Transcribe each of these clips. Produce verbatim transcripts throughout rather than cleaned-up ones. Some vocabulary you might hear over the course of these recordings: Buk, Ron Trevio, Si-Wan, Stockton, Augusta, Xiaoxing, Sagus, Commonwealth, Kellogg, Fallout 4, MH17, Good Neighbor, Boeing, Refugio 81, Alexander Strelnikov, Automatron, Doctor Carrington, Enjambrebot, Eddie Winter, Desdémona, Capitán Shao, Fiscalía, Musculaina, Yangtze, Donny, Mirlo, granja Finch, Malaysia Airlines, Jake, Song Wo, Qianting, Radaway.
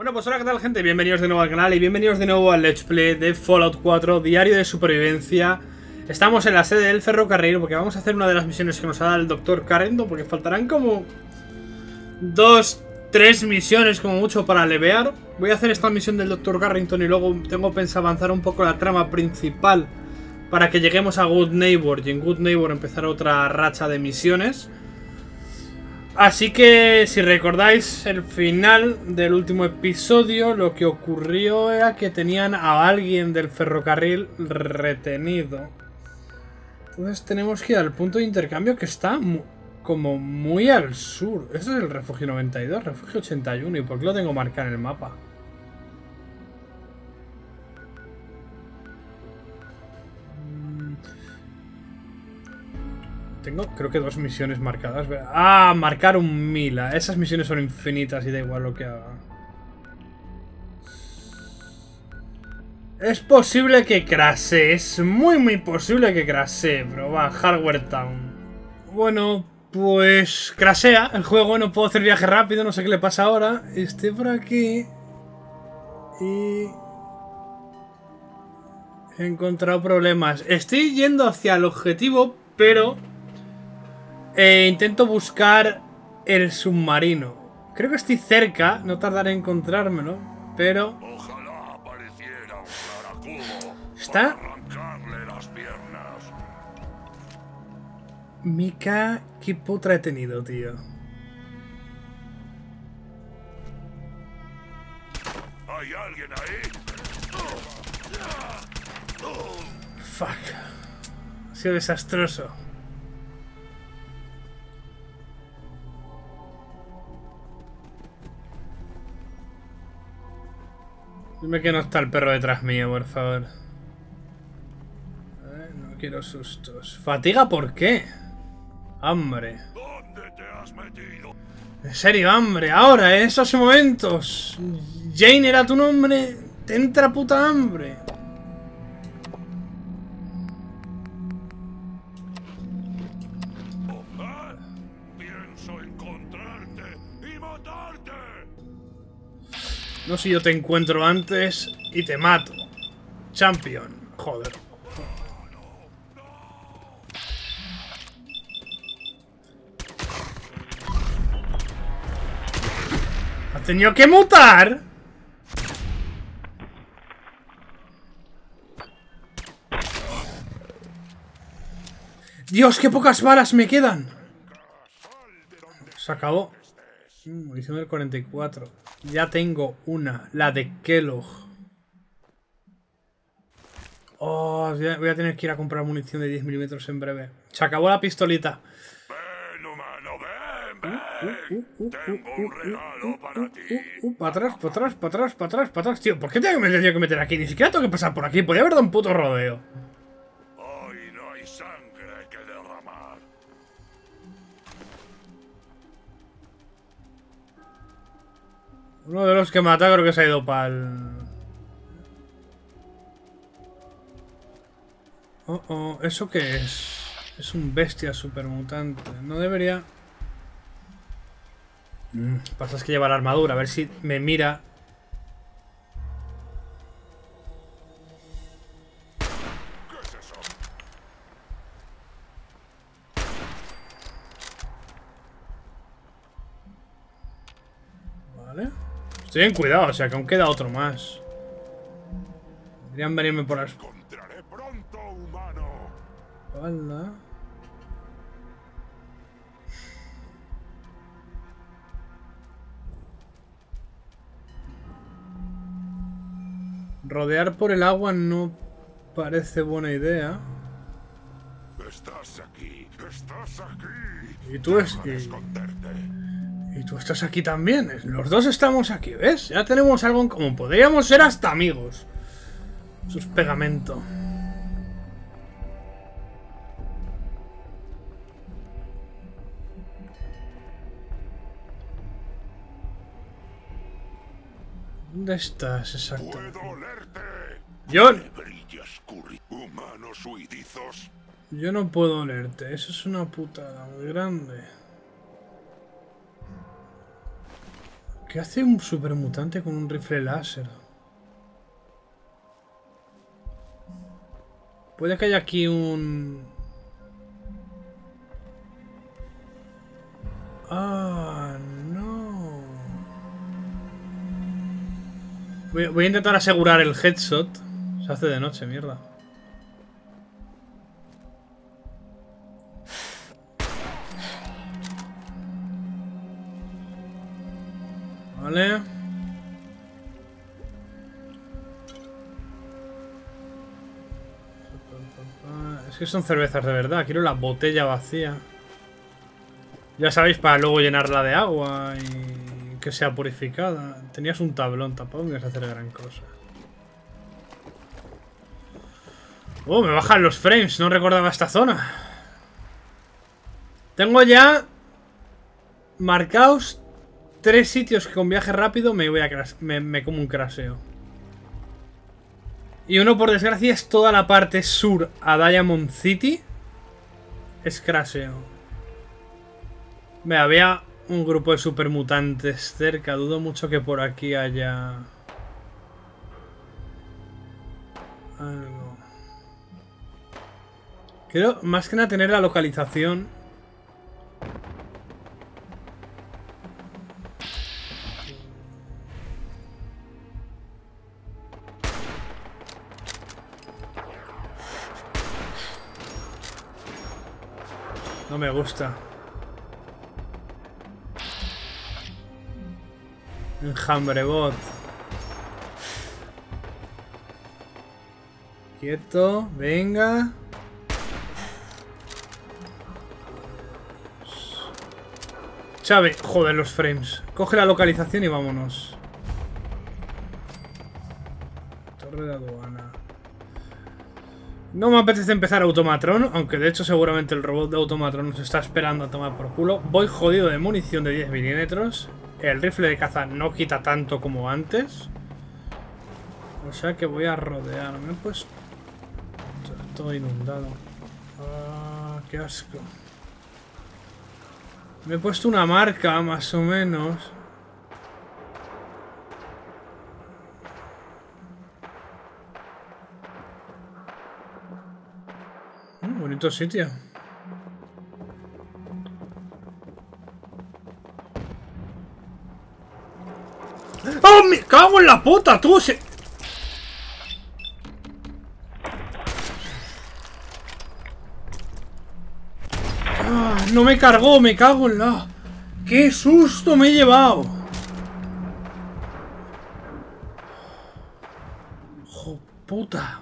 Bueno, pues hola, ¿qué tal, gente? Bienvenidos de nuevo al canal y bienvenidos de nuevo al Let's Play de Fallout cuatro, Diario de Supervivencia. Estamos en la sede del ferrocarril porque vamos a hacer una de las misiones que nos ha dado el Doctor Carrington, porque faltarán como dos, tres misiones como mucho para levear. Voy a hacer esta misión del Doctor Carrington y luego tengo pensado avanzar un poco la trama principal para que lleguemos a Good Neighbor y en Good Neighbor empezar otra racha de misiones. Así que, si recordáis el final del último episodio, lo que ocurrió era que tenían a alguien del ferrocarril retenido. Entonces tenemos que ir al punto de intercambio que está mu- como muy al sur. Este es el refugio noventa y dos, refugio ochenta y uno. ¿Y por qué lo tengo marcado en el mapa? Tengo, creo que dos misiones marcadas. Ah, marcar un Mila. Esas misiones son infinitas y da igual lo que haga. Es posible que crashe. Es muy, muy posible que crashe, bro. Va, Hardware Town. Bueno, pues crashea el juego. No puedo hacer viaje rápido. No sé qué le pasa ahora. Estoy por aquí. Y... he encontrado problemas. Estoy yendo hacia el objetivo, pero... Eh, intento buscar el submarino. Creo que estoy cerca, no tardaré en encontrármelo, pero... ojalá apareciera un caracudo. Está... para arrancarle las piernas. Mika, qué putra he tenido, tío. ¿Hay alguien ahí? Fuck. Ha sido desastroso. Dime que no está el perro detrás mío, por favor. A ver, no quiero sustos. ¿Fatiga por qué? Hambre. ¿Dónde te has metido? En serio, hambre. Ahora, en esos momentos. Jane era tu nombre. Te entra puta hambre. No, si yo te encuentro antes y te mato. Champion. Joder. ¡Ha tenido que mutar! ¡Dios, qué pocas balas me quedan! Se acabó. Munición del cuarenta y cuatro. Ya tengo una, la de Kellogg. Oh, voy a tener que ir a comprar munición de diez milímetros en breve. Se acabó la pistolita. Ven, humano, ven, ven. Uh, uh, uh, uh, tengo un regalo para ti. Uh, uh, uh, para atrás, para atrás, para atrás, para atrás, para atrás. Tío, ¿por qué tengo que meter, tengo que meter aquí? Ni siquiera tengo que pasar por aquí. Podría haber dado un puto rodeo. Hoy no hay sangre que derramar. Uno de los que mata creo que se ha ido para el... Oh, oh, ¿eso qué es? Es un bestia supermutante. No debería... Mm, lo que pasa es que lleva la armadura, a ver si me mira. ¿Qué es eso? Vale. Estoy en cuidado, o sea que aún queda otro más. Podrían venirme por las... encontraré pronto, humano. Hola. Rodear por el agua no parece buena idea. Estás aquí, estás aquí. Y tú es que... y tú estás aquí también. Los dos estamos aquí, ¿ves? Ya tenemos algo en común. Podríamos ser hasta amigos. Eso es pegamento. ¿Dónde estás exactamente? Yo... yo no puedo olerte. Eso es una putada muy grande. ¿Qué hace un supermutante con un rifle láser? Puede que haya aquí un... Ah, no. Voy, voy a intentar asegurar el headshot. Se hace de noche, mierda. Vale. Es que son cervezas de verdad. Quiero la botella vacía. Ya sabéis, para luego llenarla de agua y que sea purificada. Tenías un tablón, tampoco me ibas a hacer gran cosa. Oh, me bajan los frames. No recordaba esta zona. Tengo ya marcados tres sitios que con viaje rápido me voy a crash, me, me como un craseo. Y uno, por desgracia, es toda la parte sur a Diamond City. Es craseo. Me había un grupo de supermutantes cerca. Dudo mucho que por aquí haya algo. Creo, más que nada, tener la localización. No me gusta. Enjambrebot. Quieto, venga. Chave, joder los frames. Coge la localización y vámonos. Torre de aduana. No me apetece empezar Automatron, aunque de hecho seguramente el robot de Automatron nos está esperando a tomar por culo. Voy jodido de munición de diez milímetros. El rifle de caza no quita tanto como antes. O sea que voy a rodearme, pues... Todo inundado. Ah, qué asco. Me he puesto una marca, más o menos. Bonito sitio. ¡Oh, me cago en la puta, tú! Se... Ah, no me cargó, me cago en la... ¡Qué susto me he llevado! ¡Hijo puta!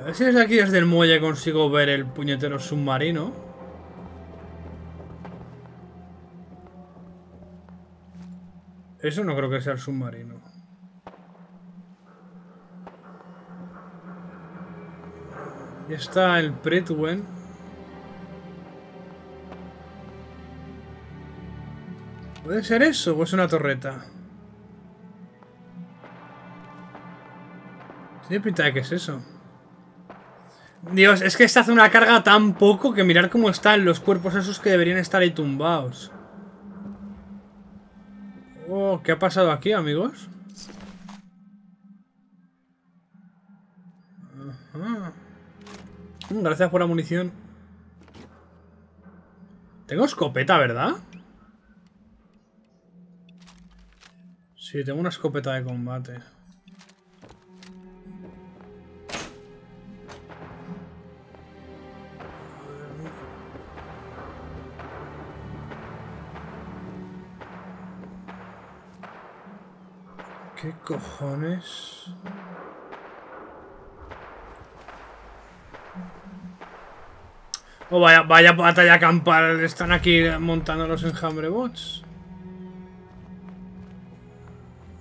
A ver si desde aquí, desde el muelle, consigo ver el puñetero submarino. Eso no creo que sea el submarino. Ya está el Pretwen. ¿Puede ser eso o es una torreta? Tiene pinta de que es eso. Dios, es que esta hace una carga tan poco que mirar cómo están los cuerpos esos que deberían estar ahí tumbados. Oh, ¿qué ha pasado aquí, amigos? Ajá. Gracias por la munición. Tengo escopeta, ¿verdad? Sí, tengo una escopeta de combate. ¿Qué cojones? Oh, vaya, vaya batalla campal. Están aquí montando los enjambrebots.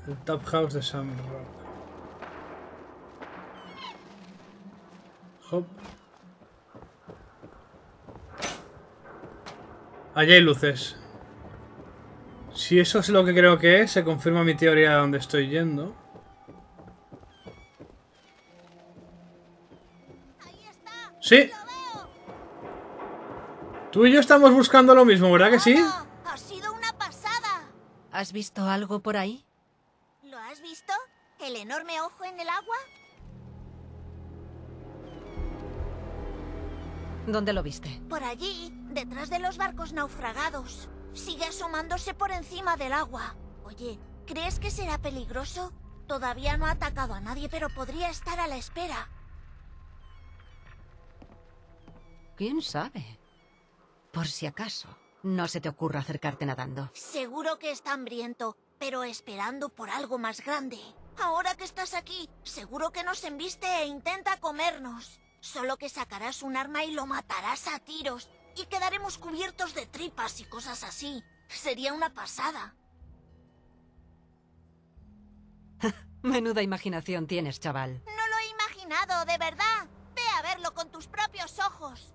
El Tap House de Sam Rock. Hop. Allí hay luces. Si eso es lo que creo que es, se confirma mi teoría de donde estoy yendo. ¡Sí! Tú y yo estamos buscando lo mismo, ¿verdad que sí? ¡Ha sido una pasada! ¿Has visto algo por ahí? ¿Lo has visto? ¿El enorme ojo en el agua? ¿Dónde lo viste? Por allí, detrás de los barcos naufragados. Sigue asomándose por encima del agua. Oye, ¿crees que será peligroso? Todavía no ha atacado a nadie, pero podría estar a la espera. ¿Quién sabe? Por si acaso, no se te ocurra acercarte nadando. Seguro que está hambriento, pero esperando por algo más grande. Ahora que estás aquí, seguro que nos embiste e intenta comernos. Solo que sacarás un arma y lo matarás a tiros. Y quedaremos cubiertos de tripas y cosas así. Sería una pasada. Menuda imaginación tienes, chaval. No lo he imaginado, de verdad. Ve a verlo con tus propios ojos.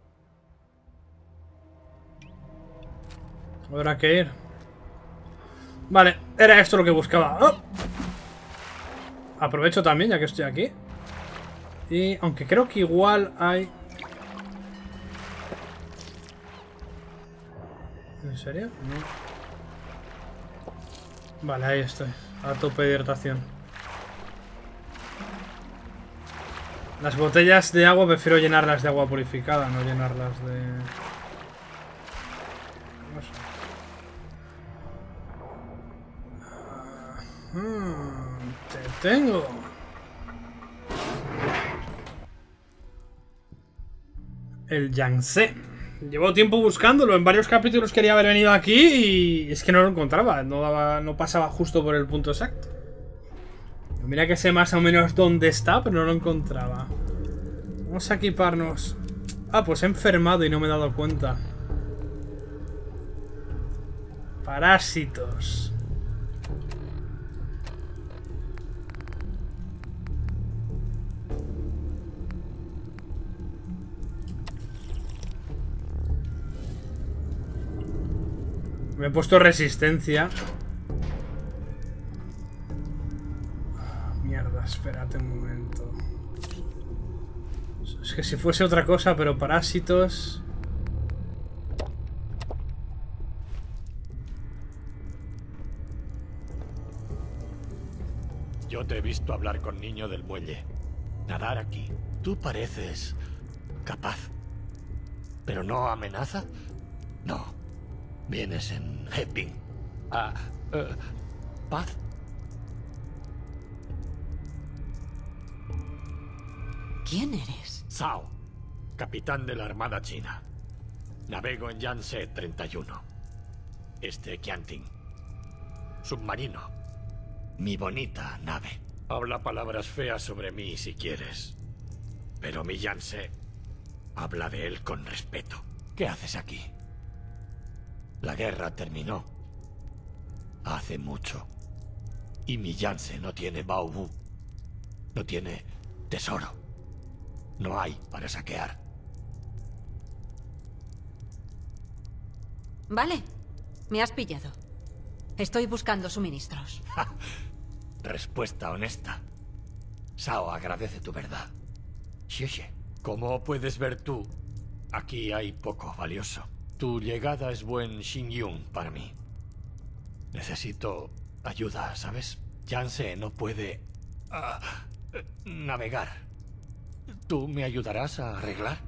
Habrá que ir. Vale, era esto lo que buscaba. ¡Oh! Aprovecho también, ya que estoy aquí. Y aunque creo que igual hay... ¿En serio? No. Vale, ahí estoy. A tope de hidratación. Las botellas de agua prefiero llenarlas de agua purificada, no llenarlas de... No sé. Hmm, te tengo. El Yangtze. Llevo tiempo buscándolo. En varios capítulos quería haber venido aquí y es que no lo encontraba. No, daba, no pasaba justo por el punto exacto. Mira que sé más o menos dónde está, pero no lo encontraba. Vamos a equiparnos. Ah, pues he enfermado y no me he dado cuenta. Parásitos. Me he puesto resistencia. Mierda, espérate un momento. Es que si fuese otra cosa, pero parásitos... Yo te he visto hablar con niño del muelle. Nadar aquí. Tú pareces... capaz. ¿Pero no amenaza? No. Vienes en Heping. Ah, uh, paz. ¿Quién eres? Shao, capitán de la Armada China. Navego en Yangtze treinta y uno. Este Qianting. Submarino. Mi bonita nave. Habla palabras feas sobre mí si quieres. Pero mi Yangtze habla de él con respeto. ¿Qué haces aquí? La guerra terminó. Hace mucho. Y mi Yangtze no tiene baobú. No tiene tesoro. No hay para saquear. Vale. Me has pillado. Estoy buscando suministros. Respuesta honesta. Shao agradece tu verdad. Xiexe. Como puedes ver tú, aquí hay poco valioso. Tu llegada es buen Xinyun para mí. Necesito ayuda, ¿sabes? Yangtze no puede... Uh, navegar. ¿Tú me ayudarás a arreglar?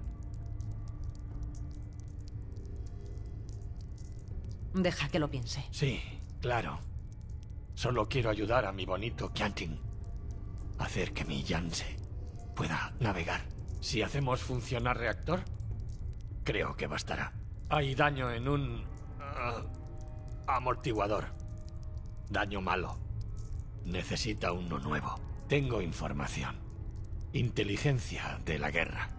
Deja que lo piense. Sí, claro. Solo quiero ayudar a mi bonito Qianting. Hacer que mi Yangtze pueda navegar. Si hacemos funcionar reactor, creo que bastará. Hay daño en un... Uh, amortiguador. Daño malo. Necesita uno nuevo. Tengo información. Inteligencia de la guerra.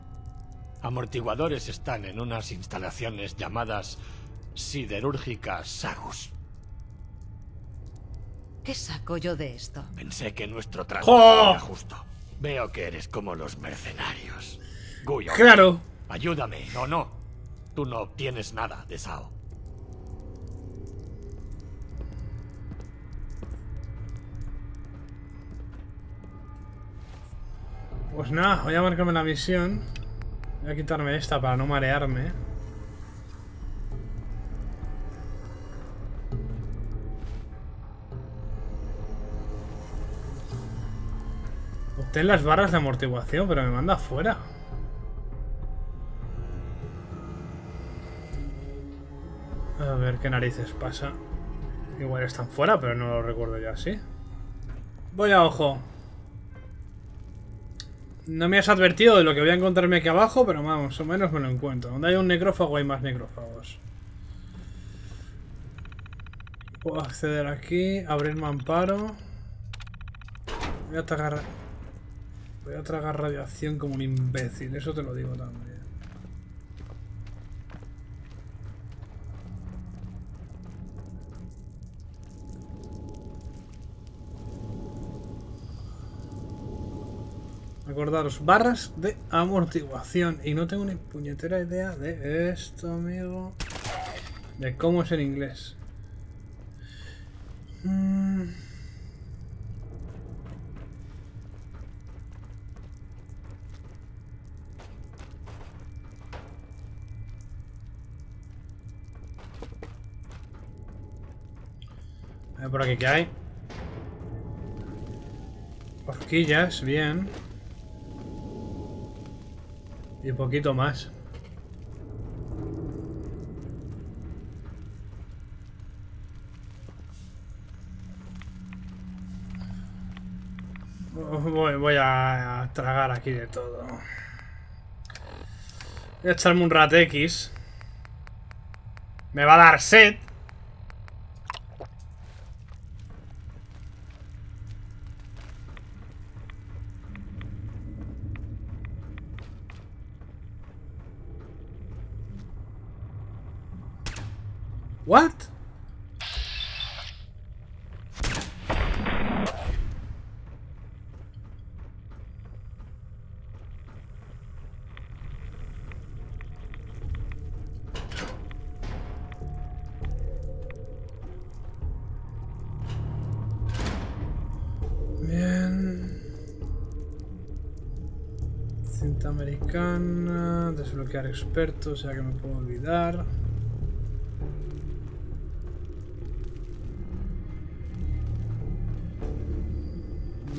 Amortiguadores están en unas instalaciones llamadas siderúrgicas Sagus. ¿Qué saco yo de esto? Pensé que nuestro trato ¡oh! era justo. Veo que eres como los mercenarios. Guyo, claro. Ayúdame, o no. Tú no obtienes nada de Shao. Pues nada, voy a marcarme la misión. Voy a quitarme esta para no marearme. Ten las barras de amortiguación, pero me manda afuera. A ver qué narices pasa. Igual están fuera, pero no lo recuerdo ya así. Voy a ojo. No me has advertido de lo que voy a encontrarme aquí abajo, pero más o menos me lo encuentro. Donde hay un necrófago hay más necrófagos. Puedo acceder aquí, abrir mamparo. Voy a tragar, voy a tragar radiación como un imbécil, eso te lo digo también. Acordaros, barras de amortiguación. Y no tengo ni puñetera idea de esto, amigo. De cómo es en inglés. Mm. A ver por aquí, ¿qué hay? Horquillas, bien. Y poquito más. Voy, voy a tragar aquí de todo. Voy a echarme un rat X. Me va a dar sed. What? Bien. Cinta americana, desbloquear expertos, ya que me puedo olvidar.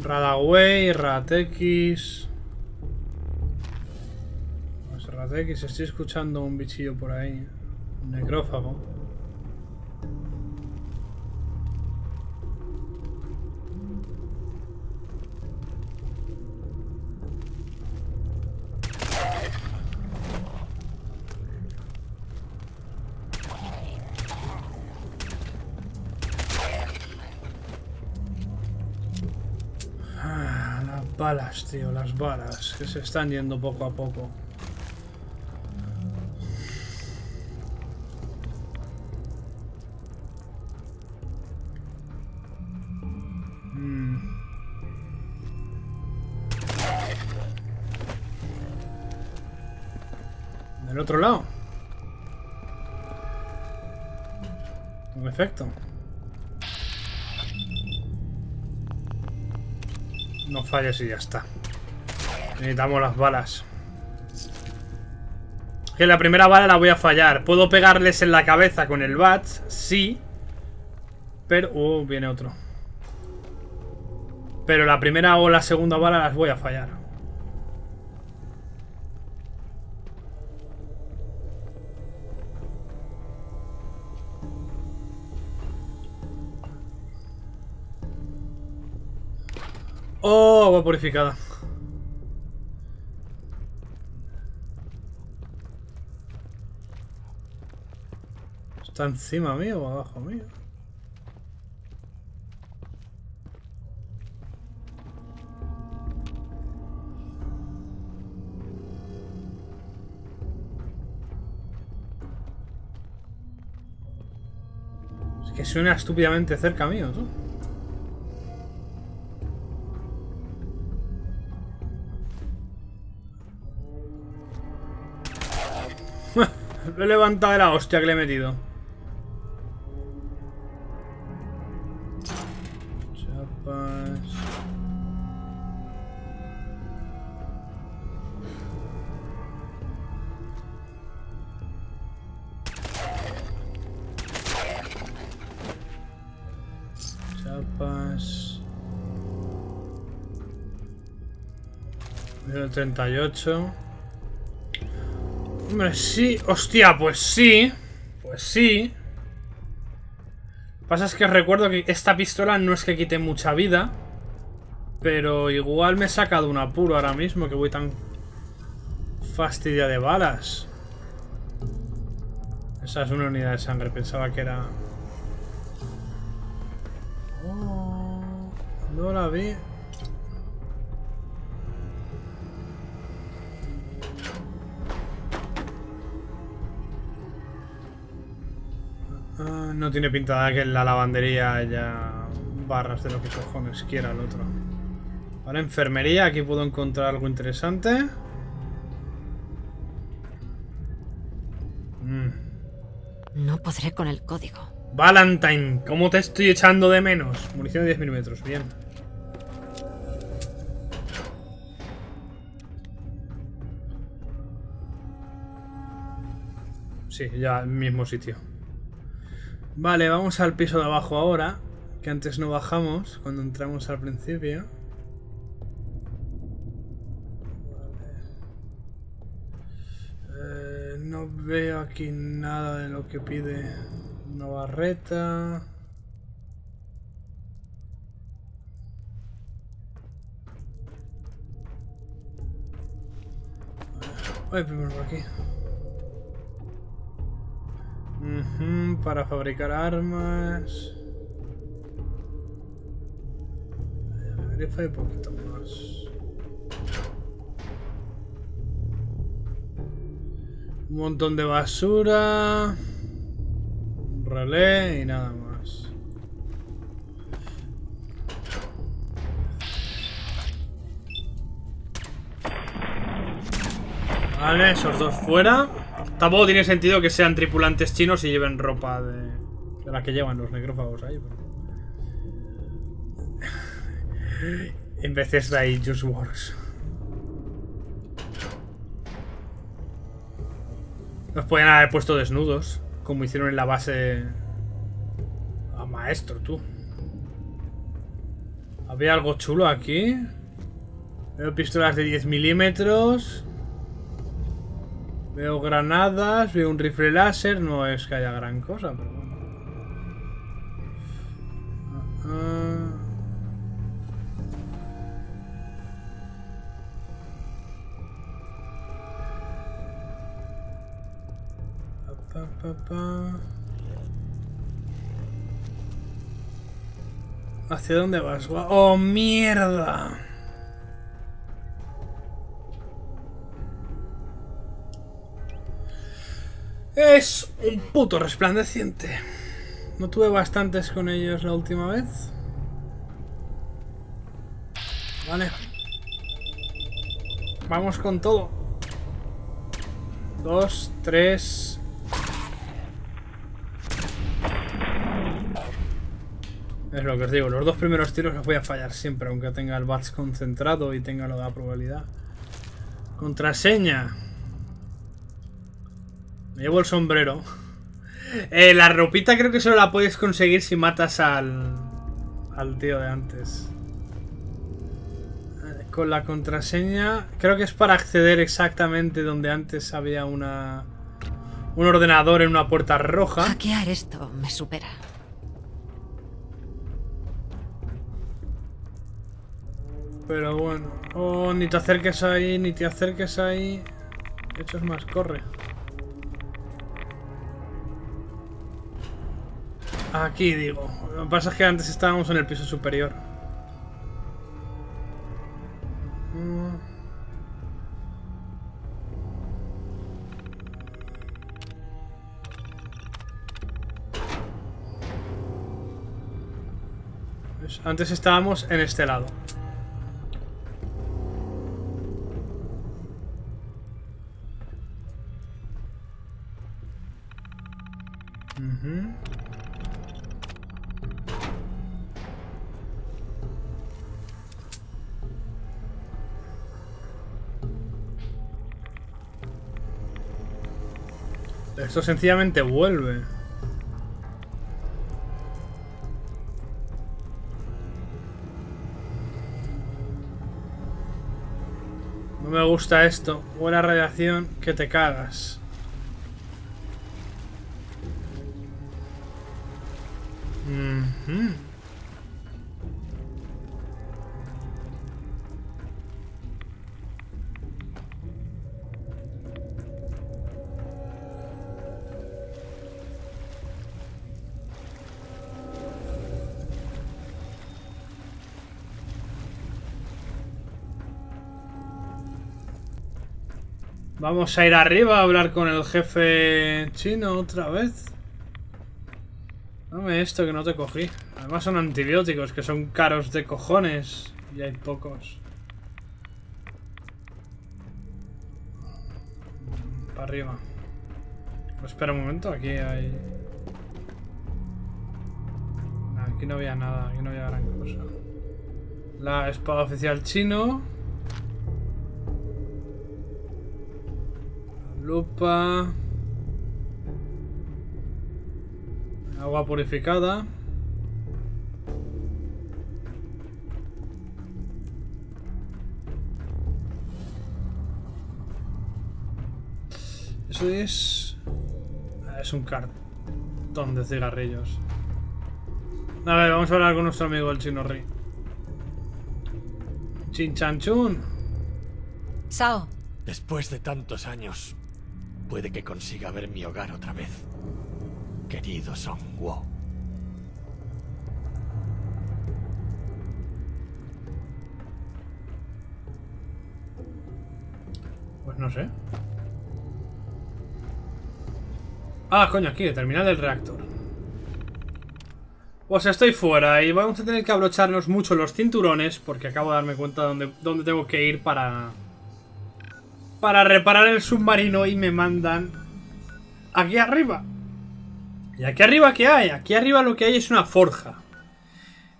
Radaway, Ratex. Pues Ratex, estoy escuchando un bichillo por ahí. Un necrófago. Balas, tío, las balas que se están yendo poco a poco. Mm. Del otro lado. Un efecto. No falles y ya está. Necesitamos las balas. Que la primera bala la voy a fallar. Puedo pegarles en la cabeza con el bat, sí. Pero... Uh, viene otro. Pero la primera o la segunda bala las voy a fallar. Oh, agua purificada. ¿Está encima mío o abajo mío? Es que suena estúpidamente cerca mío, tú. Lo he levantado de la hostia que le he metido. Chapas. Chapas. Nivel treinta y ocho. Hombre, sí. Hostia, pues sí. Pues sí. Lo que pasa es que recuerdo que esta pistola no es que quite mucha vida. Pero igual me he sacado un apuro ahora mismo, que voy tan fastidia de balas. Esa es una unidad de sangre, pensaba que era... Oh, no la vi. Ah, no tiene pinta de que en la lavandería haya barras de lo que cojones quiera el otro. Vale, enfermería, aquí puedo encontrar algo interesante. Mm. No podré con el código. Valentine, ¿cómo te estoy echando de menos? Munición de diez milímetros, bien. Sí, ya el mismo sitio. Vale, vamos al piso de abajo ahora, que antes no bajamos cuando entramos al principio. No veo aquí nada de lo que pide. Una barreta. Voy primero por aquí. Uh-huh, para fabricar armas. A ver, hay un poquito más. Un montón de basura, un relé y nada más. Vale, esos dos fuera. Tampoco tiene sentido que sean tripulantes chinos y lleven ropa de, de la que llevan los necrófagos ahí. Pero... en veces de ahí, Just Wars. Nos pueden haber puesto desnudos, como hicieron en la base a maestro, tú. Había algo chulo aquí. Veo pistolas de diez milímetros. Veo granadas, veo un rifle láser. No es que haya gran cosa, pero bueno. Uh-huh. Pa, pa, pa. ¿Hacia dónde vas? ¡Oh, mierda! Es un puto resplandeciente. No tuve bastantes con ellos la última vez. Vale. Vamos con todo. Dos, tres... Es lo que os digo, los dos primeros tiros los voy a fallar siempre, aunque tenga el bats concentrado y tenga lo de la probabilidad. Contraseña. Me llevo el sombrero. Eh, la ropita creo que solo la puedes conseguir si matas al, al tío de antes. Eh, con la contraseña, creo que es para acceder exactamente donde antes había una un ordenador en una puerta roja. Hackear esto me supera. Pero bueno, oh, ni te acerques ahí, ni te acerques ahí. De hecho es más, corre. Aquí digo. Lo que pasa es que antes estábamos en el piso superior. Pues antes estábamos en este lado. Esto sencillamente vuelve. me gusta esto. Buena radiación que te cagas. Mm-hmm. Vamos a ir arriba a hablar con el jefe chino otra vez. Dame esto que no te cogí. Además son antibióticos que son caros de cojones. Y hay pocos. Para arriba. Pues espera un momento, aquí hay... Nah, aquí no había nada, aquí no había gran cosa. La espada oficial chino. Lupa. Agua purificada. Eso es... Es un cartón de cigarrillos. A ver, vamos a hablar con nuestro amigo el chino rey. Chin Chan Chun. Shao. Después de tantos años... Puede que consiga ver mi hogar otra vez. Querido Song Wo. Pues no sé. Ah, coño, aquí, terminal del reactor. Pues estoy fuera y vamos a tener que abrocharnos mucho los cinturones porque acabo de darme cuenta de dónde, dónde tengo que ir para... Para reparar el submarino y me mandan aquí arriba. ¿Y aquí arriba qué hay? Aquí arriba lo que hay es una forja.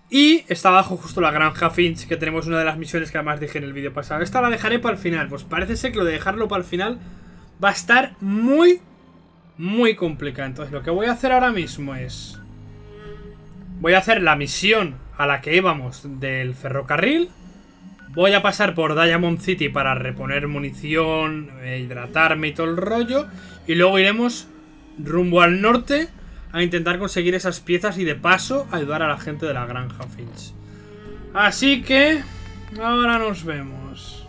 Y está abajo justo la granja Finch, que tenemos una de las misiones que además dije en el vídeo pasado. Esta la dejaré para el final. Pues parece ser que lo de dejarlo para el final va a estar muy, muy complicado. Entonces lo que voy a hacer ahora mismo es... Voy a hacer la misión a la que íbamos del ferrocarril. Voy a pasar por Diamond City para reponer munición, hidratarme y todo el rollo. Y luego iremos rumbo al norte a intentar conseguir esas piezas y de paso ayudar a la gente de la granja Finch. Así que ahora nos vemos.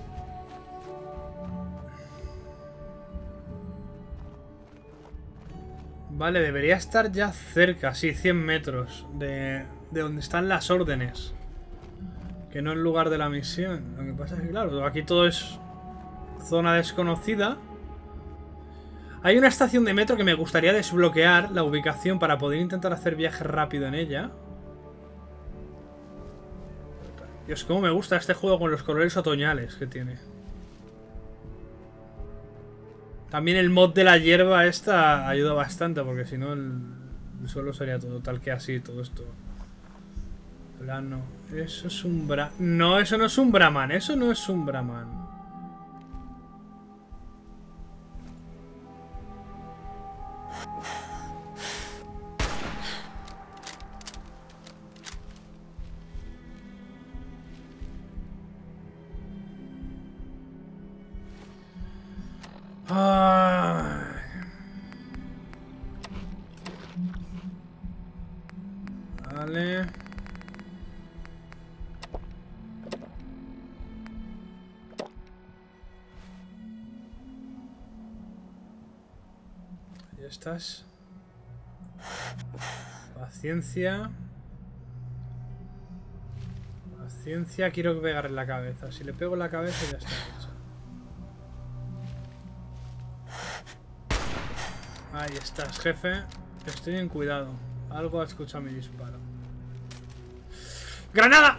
Vale, debería estar ya cerca, sí, cien metros de, de donde están las órdenes. Que no es el lugar de la misión. Lo que pasa es que, claro, aquí todo es zona desconocida. Hay una estación de metro que me gustaría desbloquear la ubicación para poder intentar hacer viaje rápido en ella. Dios, cómo me gusta este juego con los colores otoñales que tiene. También el mod de la hierba esta ayuda bastante, porque si no el, el suelo sería todo tal que así, todo esto. Plano. Eso es un bra... No, eso no es un brahman. Eso no es un brahman. Ah... Vale... Estas. Paciencia. Paciencia, quiero pegarle en la cabeza. Si le pego en la cabeza ya está hecho. Ahí estás, jefe. Estoy en cuidado. Algo ha escuchado mi disparo. ¡Granada!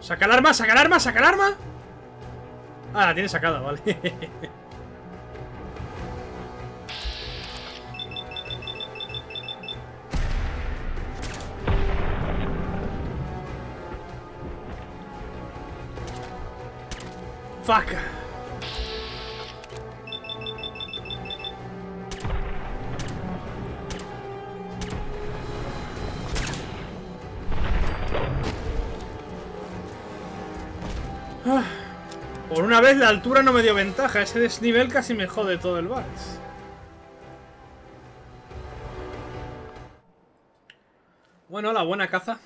¡Saca el arma! ¡Saca el arma! ¡Saca el arma! Ah, la tiene sacada, vale. Fuck. Ah, por una vez la altura no me dio ventaja. Ese desnivel casi me jode todo el vals. Bueno, la buena caza.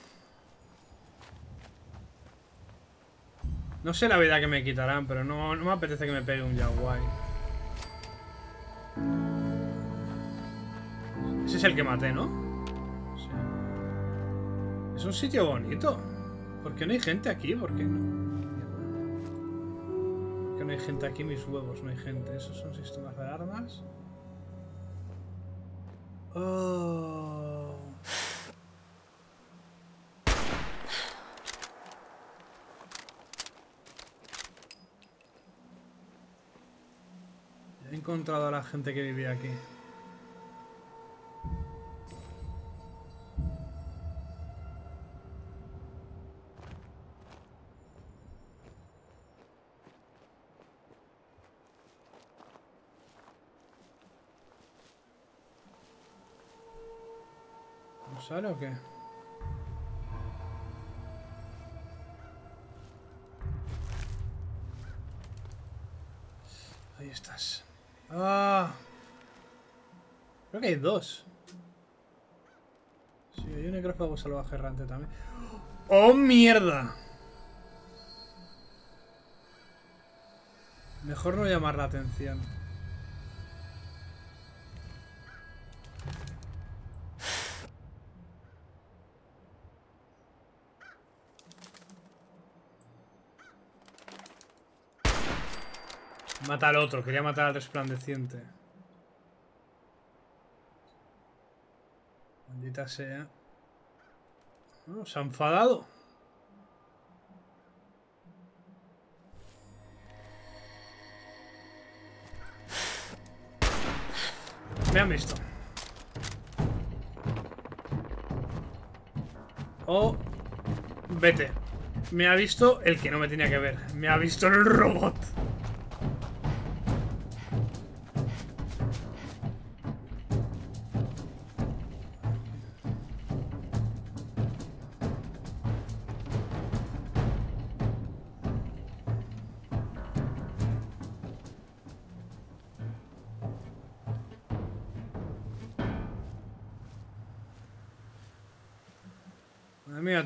No sé la vida que me quitarán, pero no, no me apetece que me pegue un yaguay. Ese es el que maté, ¿no? Sí. Es un sitio bonito. ¿Por qué no hay gente aquí? ¿Por qué no? ¿Por qué no hay gente aquí? Mis huevos, no hay gente. Esos son sistemas de armas. Oh... He encontrado a la gente que vivía aquí. ¿No sale o qué? Ahí estás. Ah, creo que hay dos. Sí, hay un necrófago salvaje errante también. ¡Oh, mierda! Mejor no llamar la atención. Mata al otro, quería matar al resplandeciente. Maldita sea. Oh, se ha enfadado. Me han visto. Oh, vete. Me ha visto el que no me tenía que ver. Me ha visto el robot.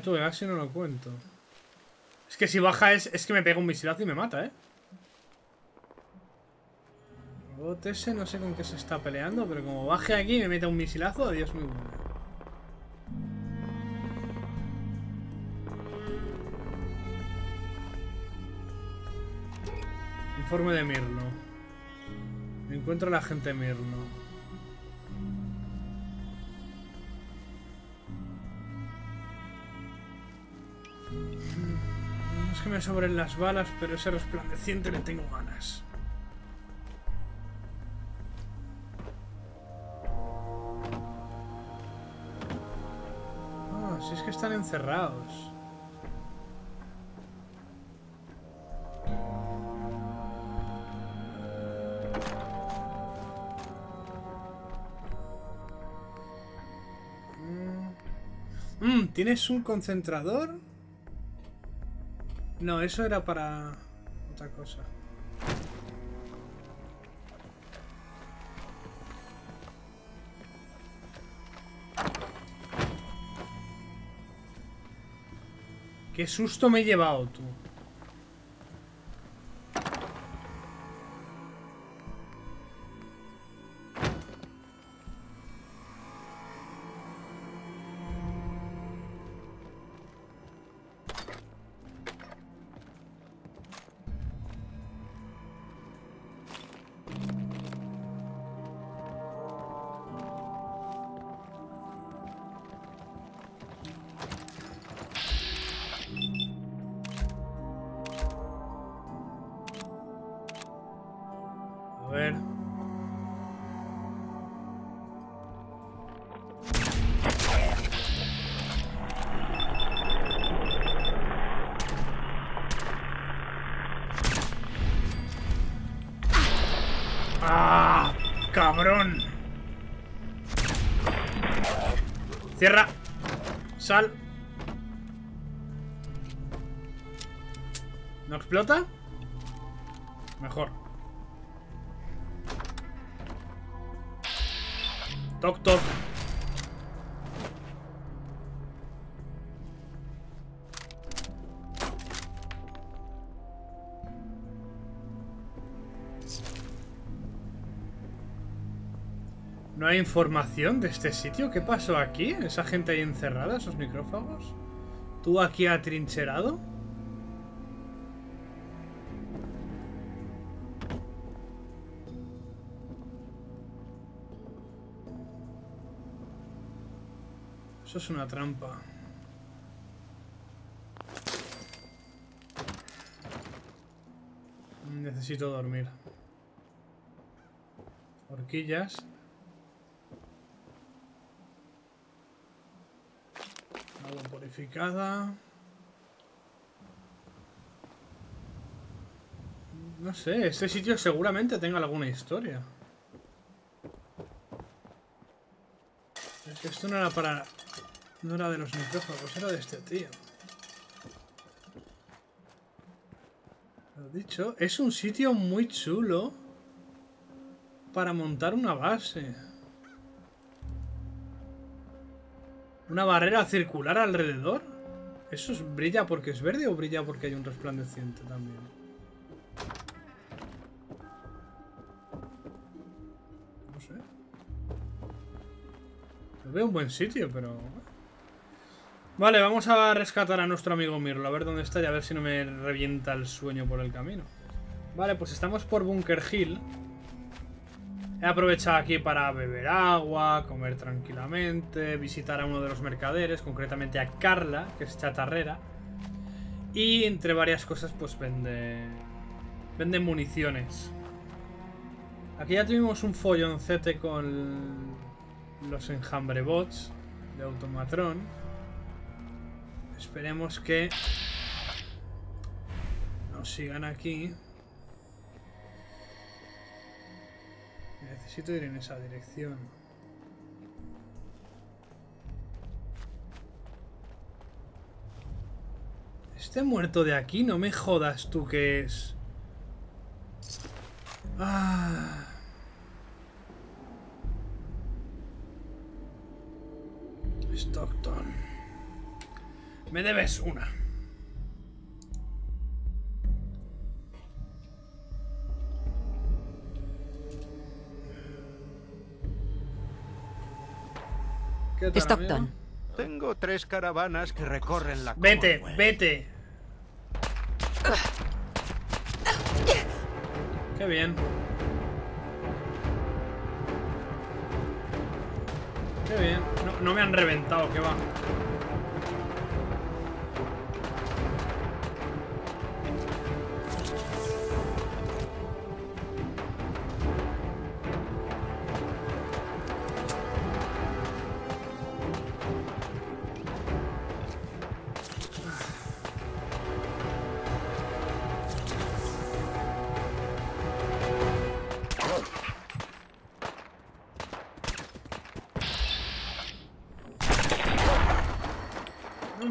Tú, casi no lo cuento. Es que si baja es, es que me pega un misilazo y me mata, ¿eh? El robot ese no sé con qué se está peleando, pero como baje aquí y me meta un misilazo, adiós, muy bueno. Informe de Mirlo. Me encuentro a la gente Mirlo. Que me sobren las balas, pero ese resplandeciente le tengo ganas. Ah, si es que están encerrados. Mm, ¿tienes un concentrador? No, eso era para otra cosa. Qué susto me he llevado, tú. ¡Cabrón! Cierra. Sal. ¿No explota? Mejor. Toc, toc. ¿No hay información de este sitio? ¿Qué pasó aquí? ¿Esa gente ahí encerrada? ¿Esos micrófagos? ¿Tú aquí atrincherado? Eso es una trampa. Necesito dormir. Horquillas. Agua purificada. No sé, este sitio seguramente tenga alguna historia. Es que esto no era para... No era de los micrófagos, era de este tío. Lo dicho, es un sitio muy chulo para montar una base. Una barrera circular alrededor. ¿Eso brilla porque es verde o brilla porque hay un resplandeciente también? No sé. Lo veo un buen sitio, pero... Vale, vamos a rescatar a nuestro amigo Mirlo, a ver dónde está y a ver si no me revienta el sueño por el camino. Vale, pues estamos por Bunker Hill. He aprovechado aquí para beber agua, comer tranquilamente, visitar a uno de los mercaderes, concretamente a Carla, que es chatarrera. Y entre varias cosas, pues vende... vende municiones. Aquí ya tuvimos un folloncete con los enjambrebots de Automatron. Esperemos que nos sigan aquí. Necesito ir en esa dirección. Este muerto de aquí, no me jodas tú que es. Ah. Stockton. Me debes una. ¿Qué tal, Stockton, amigo? Tengo tres caravanas que recorren la Commonwealth. Vete, vete. Qué bien. Qué bien. No, no me han reventado, que va.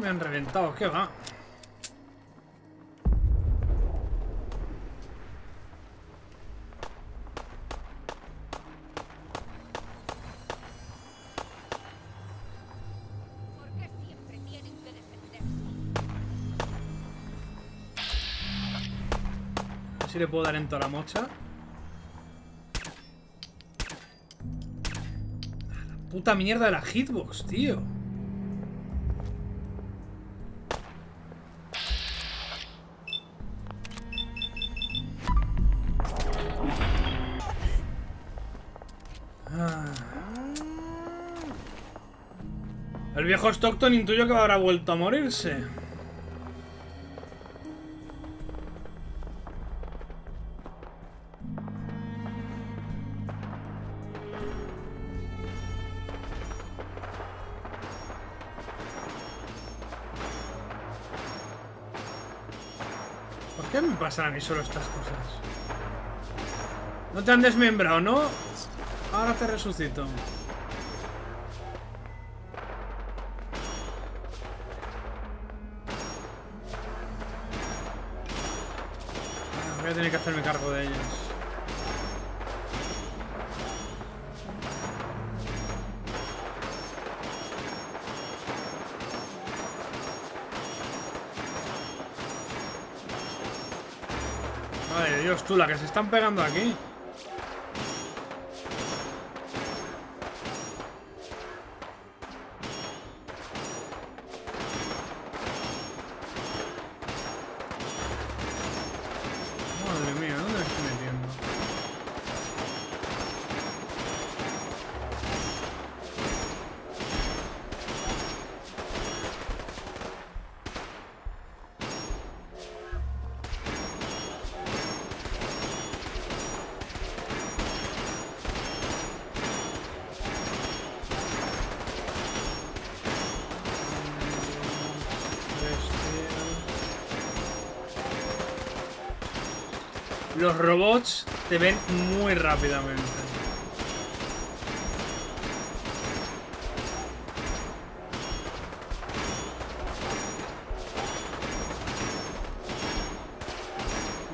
Han reventado, ¿qué va? ¿Por qué siempre tienen que defenderse? A ver si le puedo dar en toda la mocha. La puta mierda de la hitbox, tío. El viejo Stockton intuyo que habrá vuelto a morirse. ¿Por qué me pasan a mí solo estas cosas? No te han desmembrado, ¿no? Ahora te resucito. Voy a tener que hacerme cargo de ellos. Madre de Dios, tú, la que se están pegando aquí. Los robots te ven muy rápidamente.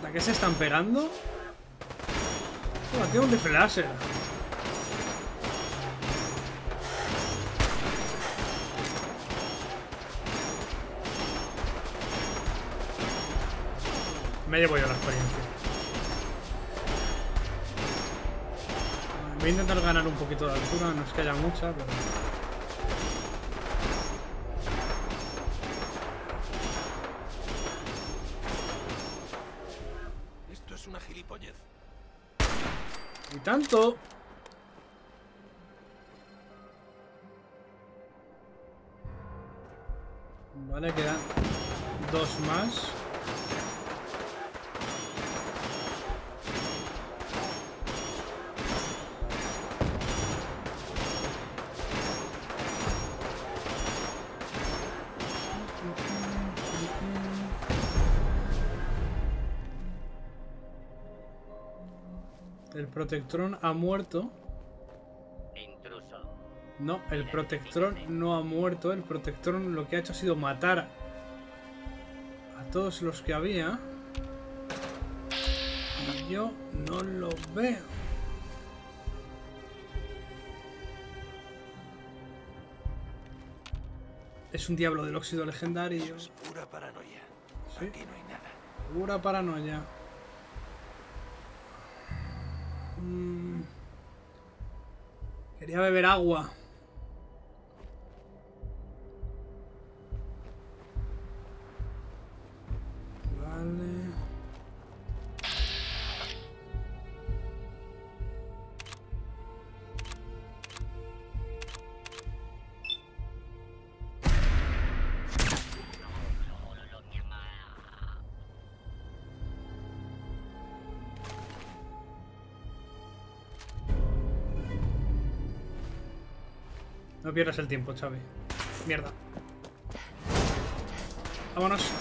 ¿A qué se están pegando? Oh, tengo un rifle láser. Me llevo yo la experiencia. Voy a intentar ganar un poquito de altura, no es que haya mucha, pero... Esto es una gilipollez. ¡Y tanto! Vale, quedan dos más. El Protectron ha muerto. Intruso. No, el Protectron no ha muerto. El Protectron lo que ha hecho ha sido matar a todos los que había. Y yo no lo veo. Es un diablo del óxido legendario. Es pura paranoia. ¿Sí? Aquí no hay nada. Pura paranoia. Quería beber agua. Vale. No pierdas el tiempo, Xavi. Mierda. Vámonos.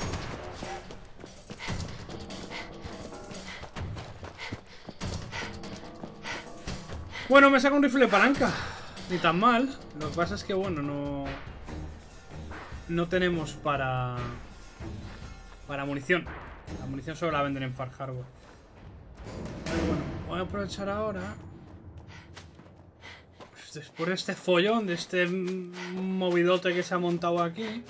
Bueno, me saca un rifle de palanca. Ni tan mal. Lo que pasa es que, bueno, no... No tenemos para... Para munición. La munición solo la venden en Far Hardware. Pero bueno, voy a aprovechar ahora... Después de este follón, de este movidote que se ha montado aquí,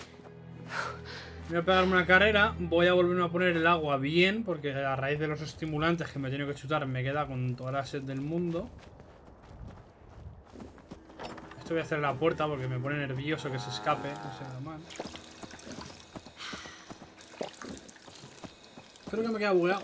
voy a pegarme una carrera. Voy a volverme a poner el agua bien, porque a raíz de los estimulantes que me he tenido que chutar, me queda con toda la sed del mundo. Esto voy a hacer la puerta porque me pone nervioso que se escape. No sea mal. Creo que me queda bugueado.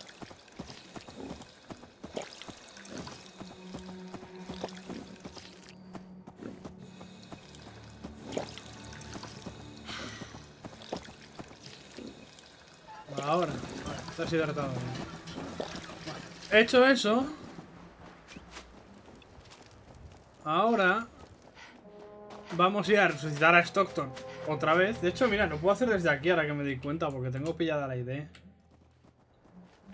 Ahora, vale, está así tratado. Vale. Hecho eso. Ahora vamos a ir a resucitar a Stockton otra vez. De hecho, mira, lo puedo hacer desde aquí ahora que me di cuenta, porque tengo pillada la idea.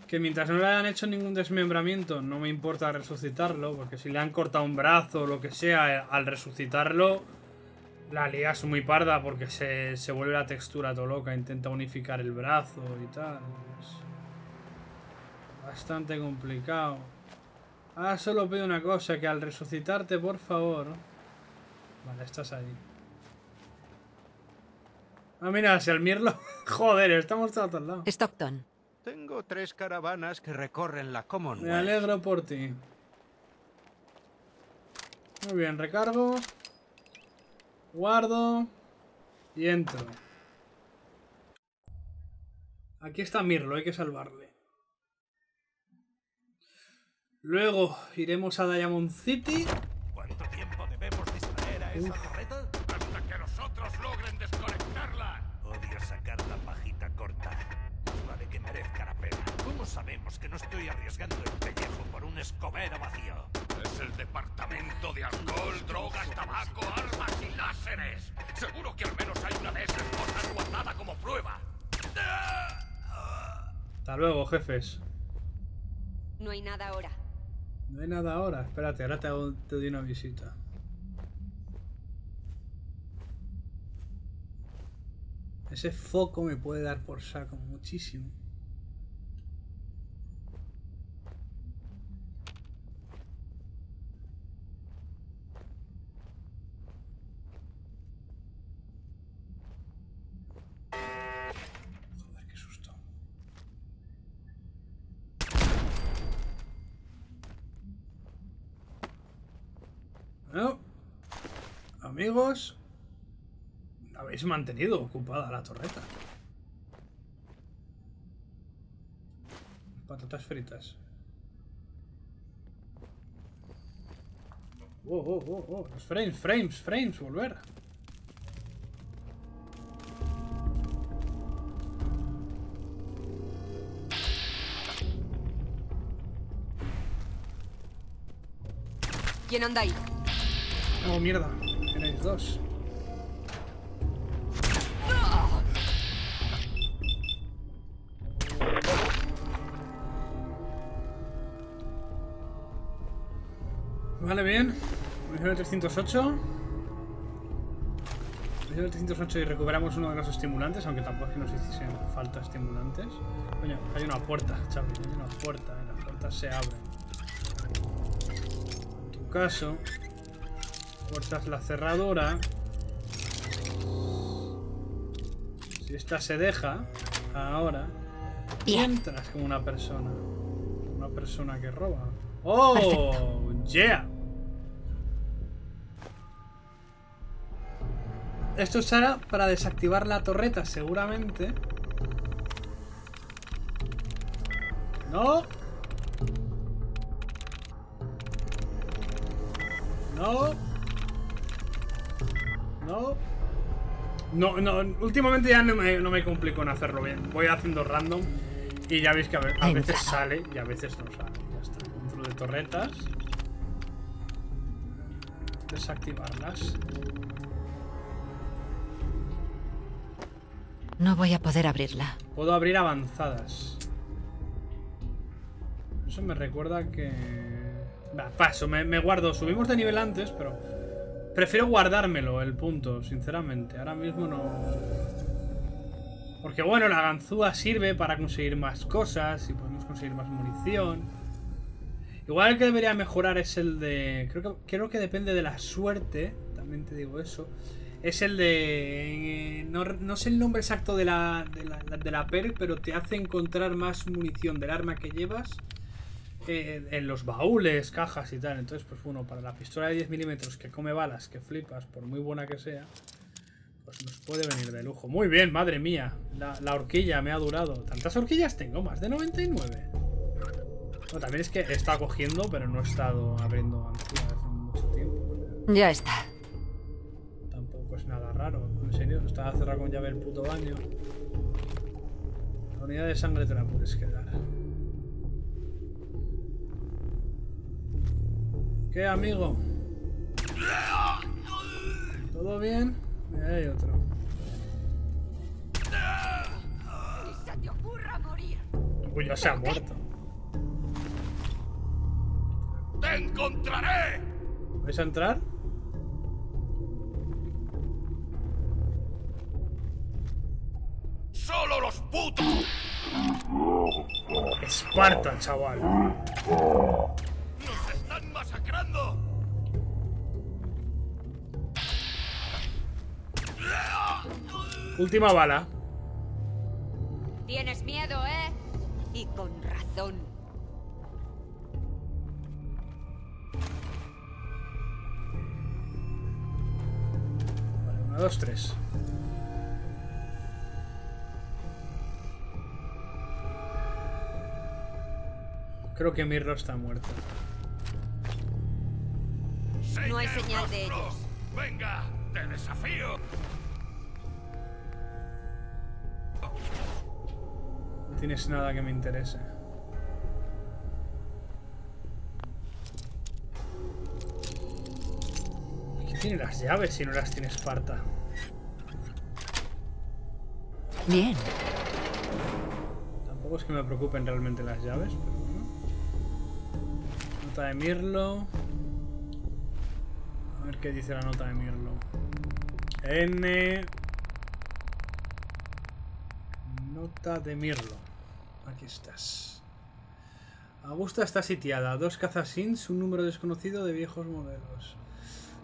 Que mientras no le hayan hecho ningún desmembramiento, no me importa resucitarlo, porque si le han cortado un brazo o lo que sea, al resucitarlo, la liga es muy parda porque se, se vuelve la textura todo loca. Intenta unificar el brazo y tal. bastante complicado. Ah, solo pido una cosa, que al resucitarte, por favor... Vale, estás allí. Ah, mira, si el Mirlo... Joder, estamos todos al lado. Stockton. Tengo tres caravanas que recorren la Commonwealth. Me alegro por ti. Muy bien, recargo. Guardo. Y entro. Aquí está Mirlo, hay que salvarle. Luego iremos a Diamond City. ¿Cuánto tiempo debemos distraer a esa torreta? Hasta que nosotros logren desconectarla. Odio sacar la pajita corta. Más vale que merezca la pena. ¿Cómo sabemos que no estoy arriesgando el pellejo por un escobero vacío? Es el departamento de alcohol, drogas, tabaco, armas y láseres. Seguro que al menos hay una de esas cosas guardada como prueba. Hasta luego, jefes. No hay nada ahora. No hay nada ahora. Espérate, ahora te, hago, te doy una visita. Ese foco me puede dar por saco muchísimo. Bueno, amigos, habéis mantenido ocupada la torreta. Patatas fritas. Oh, oh, oh, oh, los frames, frames, frames, volver. ¿Quién anda ahí? Oh, mierda, erais dos. Vale, bien. Misión trescientos ocho. Misión trescientos ocho y recuperamos uno de los estimulantes, aunque tampoco es que nos hiciesen falta estimulantes. Coño, hay una puerta, chaval, hay una puerta, y las puertas se abren. En tu caso... Cortas la cerradura. Si esta se deja, ahora entras como una persona. Una persona que roba. ¡Oh! Perfecto. ¡Yeah! Esto será para desactivar la torreta, seguramente. ¡No! ¡No! No. No, no, últimamente ya no me, no me complico en hacerlo bien. Voy haciendo random y ya veis que a, ve a veces sale y a veces no sale. Ya está. Dentro de torretas. Desactivarlas. No voy a poder abrirla. Puedo abrir avanzadas. Eso me recuerda que... Bah, paso, me, me guardo. Subimos de nivel antes, pero... Prefiero guardármelo, el punto, sinceramente. Ahora mismo no... Porque bueno, la ganzúa sirve para conseguir más cosas y podemos conseguir más munición. Igual el que debería mejorar es el de... Creo que, creo que depende de la suerte, también te digo eso. Es el de... No, no sé el nombre exacto de la, de, la, de la perk, pero te hace encontrar más munición del arma que llevas. En los baúles, cajas y tal. Entonces, pues bueno, para la pistola de diez milímetros que come balas, que flipas, por muy buena que sea, pues nos puede venir de lujo. Muy bien, madre mía. La, la horquilla me ha durado. ¿Tantas horquillas tengo? Más de noventa y nueve. No, también es que he estado cogiendo, pero no he estado abriendo ansias hace mucho tiempo. Ya está. Tampoco es nada raro. En serio, estaba cerrado con llave el puto baño. La unidad de sangre te la puedes quedar. ¿Qué, amigo? ¿Todo bien? Mira, hay otro. ¡Ni se te ocurra morir! Uy, ya se ha muerto. ¡Te encontraré! ¿Vais a entrar? ¡Solo los putos! Esparta, chaval. ¡Nos están masacrando! Última bala. Tienes miedo, ¿eh? Y con razón. Vale, una, dos, tres. Creo que Mirlo está muerto. No hay señal de ellos. Venga, te desafío. No tienes nada que me interese. ¿Qué tiene las llaves si no las tiene Esparta? Bien. Tampoco es que me preocupen realmente las llaves, pero bueno. Nota de Mirlo. A ver qué dice la nota de Mirlo. N. Nota de Mirlo. Aquí estás. Augusta está sitiada. Dos cazasins, un número desconocido de viejos modelos.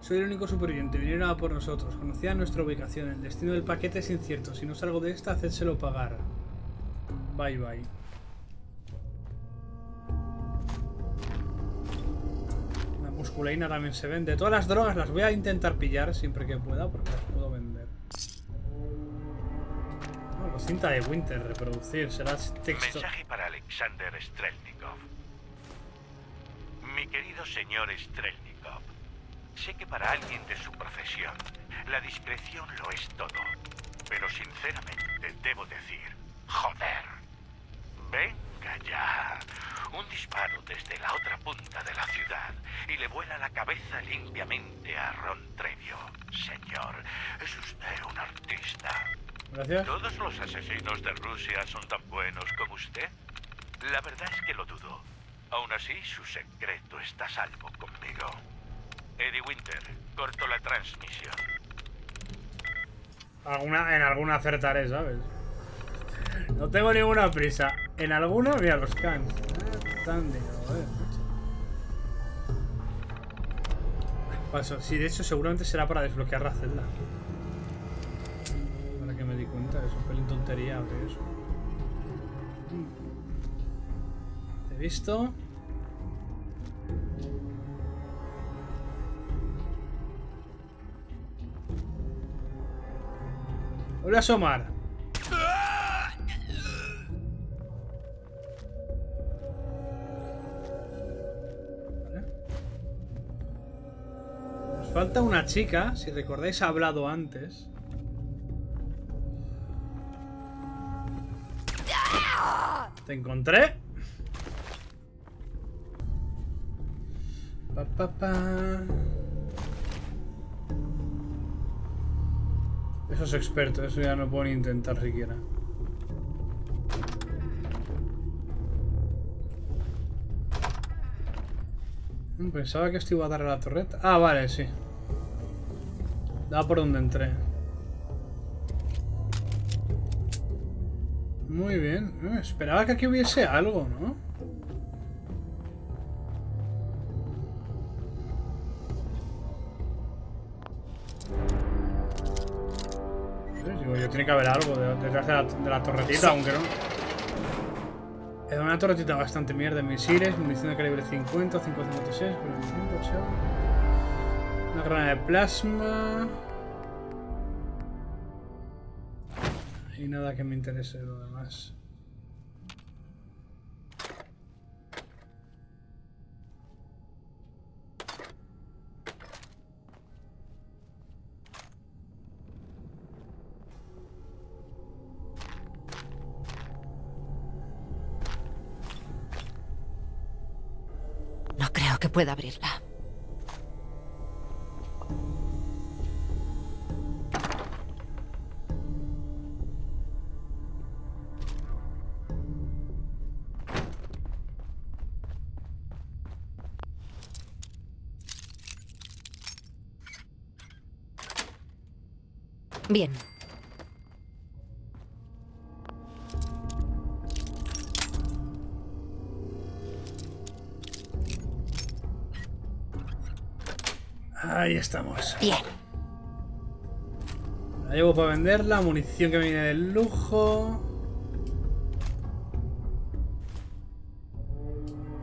Soy el único superviviente. Vinieron a por nosotros. Conocía nuestra ubicación. El destino del paquete es incierto. Si no salgo de esta, hacédselo pagar. Bye bye. Musculaina también se vende. Todas las drogas las voy a intentar pillar siempre que pueda porque las puedo vender. Bueno, cinta de Winter, reproducir, será texto. Mensaje para Alexander Strelnikov. Mi querido señor Strelnikov, sé que para alguien de su profesión la discreción lo es todo, pero sinceramente debo decir, joder, venga ya. Un disparo desde la otra punta de la ciudad y le vuela la cabeza limpiamente a Ron Trevio. Señor, es usted un artista. Gracias. ¿Todos los asesinos de Rusia son tan buenos como usted? La verdad es que lo dudo. Aún así, su secreto está a salvo conmigo. Eddie Winter, corto la transmisión. Alguna, en alguna acertaré, ¿sabes? No tengo ninguna prisa. En alguna, mira, los cans. Tan de joder, paso. Sí, de hecho seguramente será para desbloquear la celda. Ahora que me di cuenta, es un pelín tontería abrir eso. Te he visto. Vuelve a asomar. Falta una chica, si recordáis ha hablado antes. Te encontré. Pa, pa, pa. Eso es experto, eso ya no puedo ni intentar siquiera. Pensaba que esto iba a dar a la torreta. Ah, vale, sí. Da por donde entré. Muy bien. Eh, esperaba que aquí hubiese algo, ¿no? No sé, digo, yo tiene que haber algo detrás de la, de la torretita, aunque no. Es una torretita bastante mierda, misiles, munición de calibre cincuenta, cinco cincuenta y seis, cuarenta y cinco, una granada de plasma. Y nada que me interese de lo demás. Puedo abrirla. Bien. Ahí estamos. Bien. La llevo para venderla. Munición que me viene de lujo.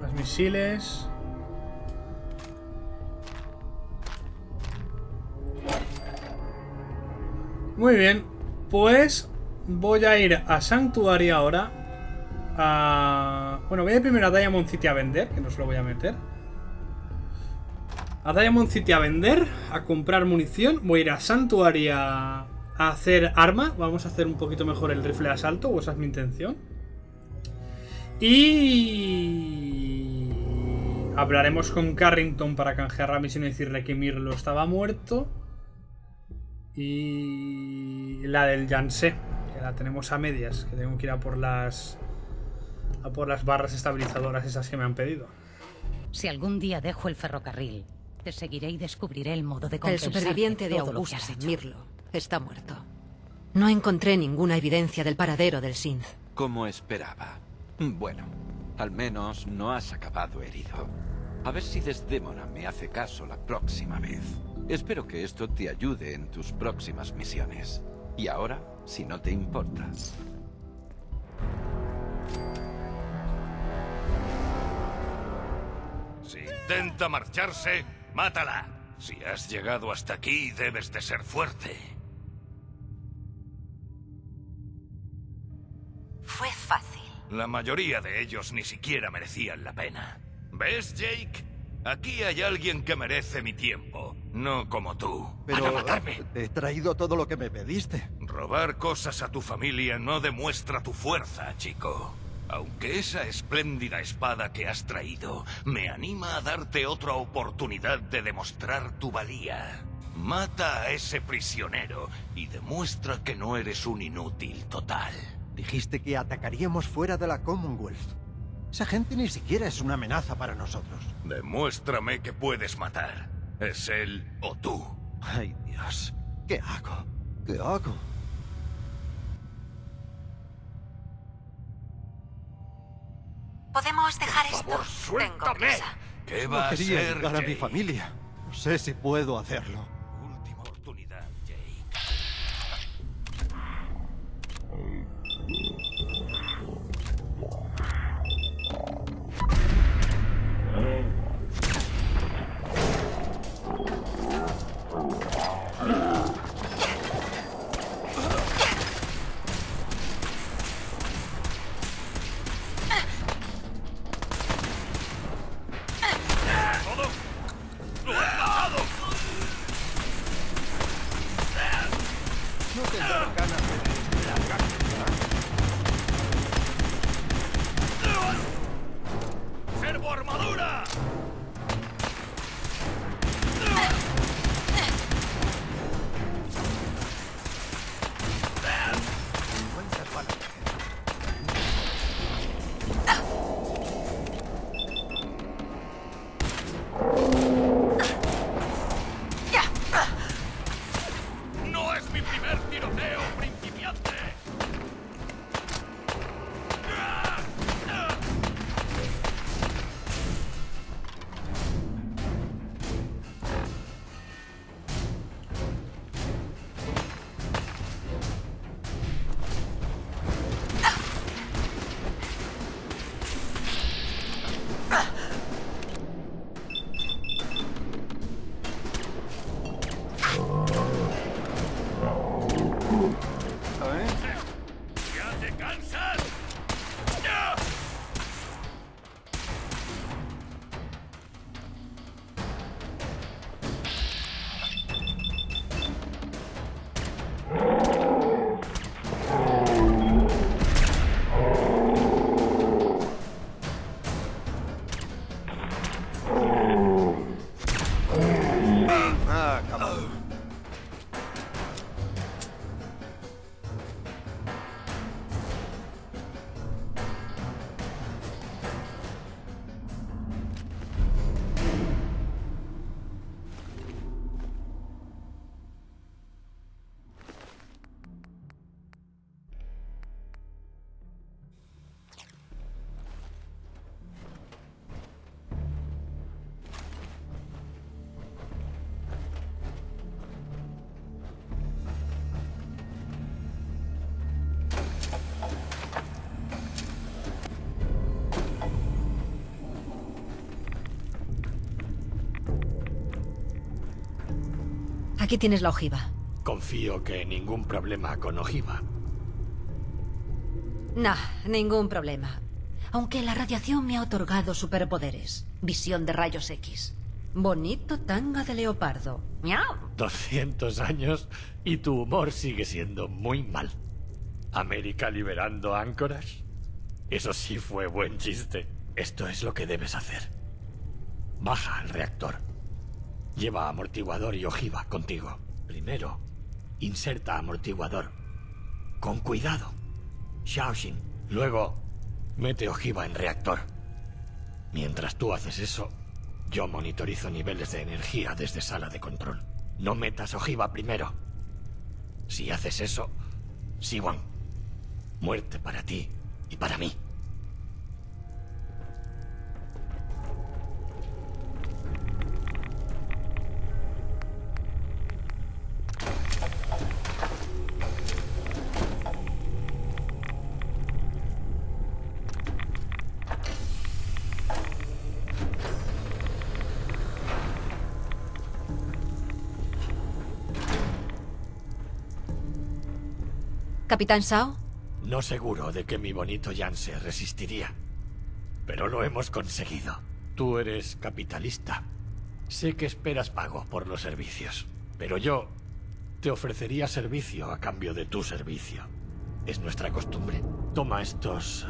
Más misiles. Muy bien. Pues voy a ir a Santuario ahora. A... Bueno, voy a ir primero a Diamond City a vender, que no se lo voy a meter. A Diamond City a vender, a comprar munición. Voy a ir a Santuario a hacer arma. Vamos a hacer un poquito mejor el rifle de asalto, o esa es mi intención. Y... hablaremos con Carrington para canjear la misión y decirle que Mirlo estaba muerto. Y... la del Yangtze, que la tenemos a medias, que tengo que ir a por las... a por las barras estabilizadoras esas que me han pedido. Si algún día dejo el ferrocarril, te seguiré y descubriré el modo de compensar. El superviviente de Augusta, Mirlo, está muerto. No encontré ninguna evidencia del paradero del Synth. Como esperaba. Bueno, al menos no has acabado herido. A ver si Desdémona me hace caso la próxima vez. Espero que esto te ayude en tus próximas misiones. Y ahora, si no te importa... Si intenta marcharse, mátala. Si has llegado hasta aquí, debes de ser fuerte. Fue fácil. La mayoría de ellos ni siquiera merecían la pena. ¿Ves, Jake? Aquí hay alguien que merece mi tiempo, no como tú. Pero a matarme. He traído todo lo que me pediste. Robar cosas a tu familia no demuestra tu fuerza, chico. Aunque esa espléndida espada que has traído me anima a darte otra oportunidad de demostrar tu valía. Mata a ese prisionero y demuestra que no eres un inútil total. Dijiste que atacaríamos fuera de la Commonwealth. Esa gente ni siquiera es una amenaza para nosotros. Demuéstrame que puedes matar. Es él o tú. Ay, Dios. ¿Qué hago? ¿Qué hago? Podemos dejar esto. Por favor, suéltame. ¿Qué va a ser para mi familia? No sé si puedo hacerlo. Última oportunidad, Jake. Aquí tienes la ojiva. Confío que ningún problema con ojiva. Nah, ningún problema. Aunque la radiación me ha otorgado superpoderes. Visión de rayos X. Bonito tanga de leopardo. ¡Miau! doscientos años y tu humor sigue siendo muy mal. ¿América liberando Anchorage? Eso sí fue buen chiste. Esto es lo que debes hacer. Baja al reactor. Lleva amortiguador y ojiva contigo. Primero, inserta amortiguador. Con cuidado. Xiaoxing. Luego, mete ojiva en reactor. Mientras tú haces eso, yo monitorizo niveles de energía desde sala de control. No metas ojiva primero. Si haces eso, Si-Wan, muerte para ti y para mí. ¿Capitán Shao? No seguro de que mi bonito Yangtze resistiría. Pero lo hemos conseguido. Tú eres capitalista. Sé que esperas pago por los servicios. Pero yo te ofrecería servicio a cambio de tu servicio. Es nuestra costumbre. Toma estos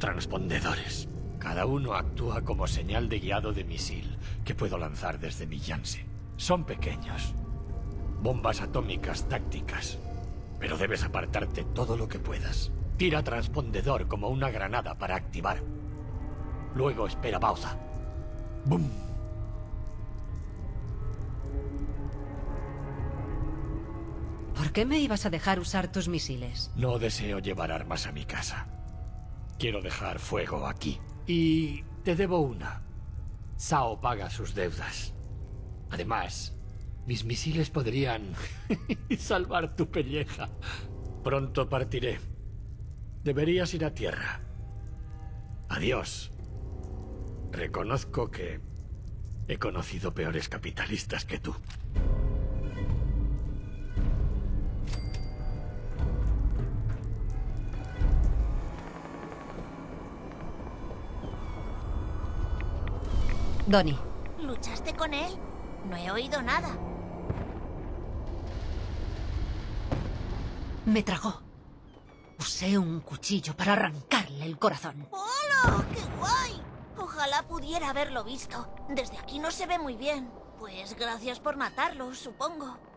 transpondedores. Cada uno actúa como señal de guiado de misil que puedo lanzar desde mi Yangtze. Son pequeños. Bombas atómicas tácticas. Pero debes apartarte todo lo que puedas. Tira transpondedor como una granada para activar. Luego espera pausa. ¡Bum! ¿Por qué me ibas a dejar usar tus misiles? No deseo llevar armas a mi casa. Quiero dejar fuego aquí. Y te debo una. Shao paga sus deudas. Además, mis misiles podrían salvar tu pelleja. Pronto partiré. Deberías ir a tierra. Adiós. Reconozco que he conocido peores capitalistas que tú. Donny. ¿Luchaste con él? No he oído nada. Me tragó. Usé un cuchillo para arrancarle el corazón. ¡Hola! ¡Qué guay! Ojalá pudiera haberlo visto. Desde aquí no se ve muy bien. Pues gracias por matarlo, supongo.